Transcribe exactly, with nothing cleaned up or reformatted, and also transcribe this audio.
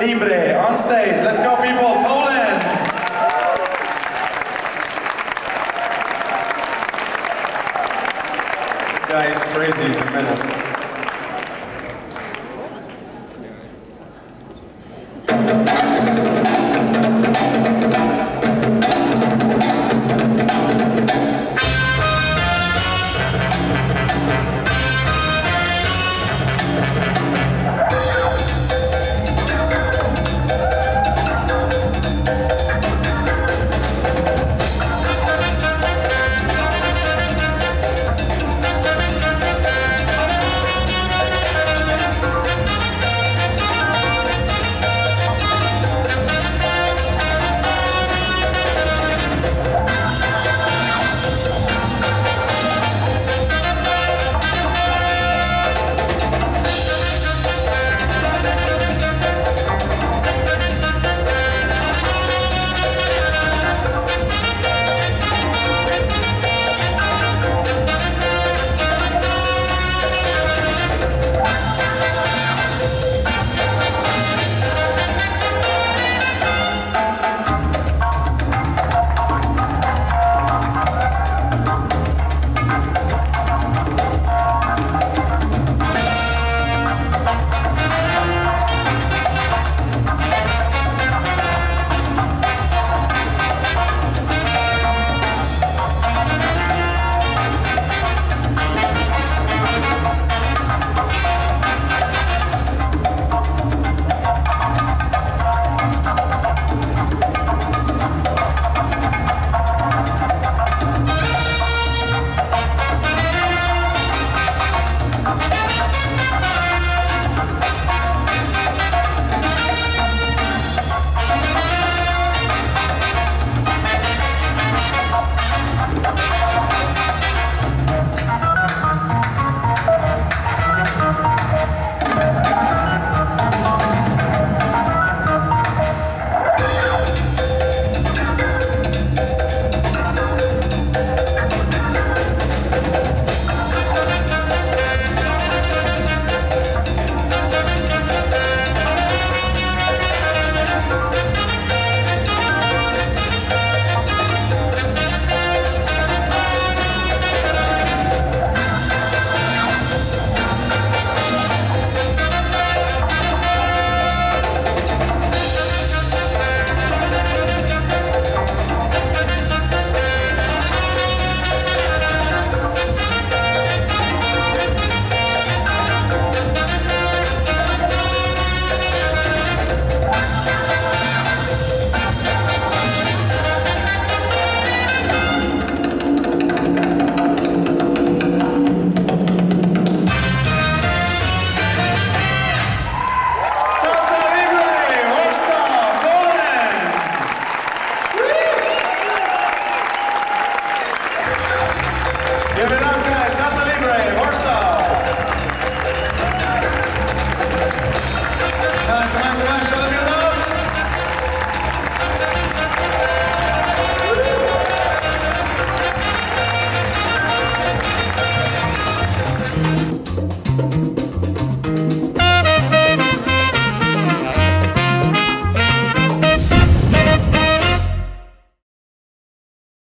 Libre on stage. Let's go, people. Poland! This guy is crazy in the middle.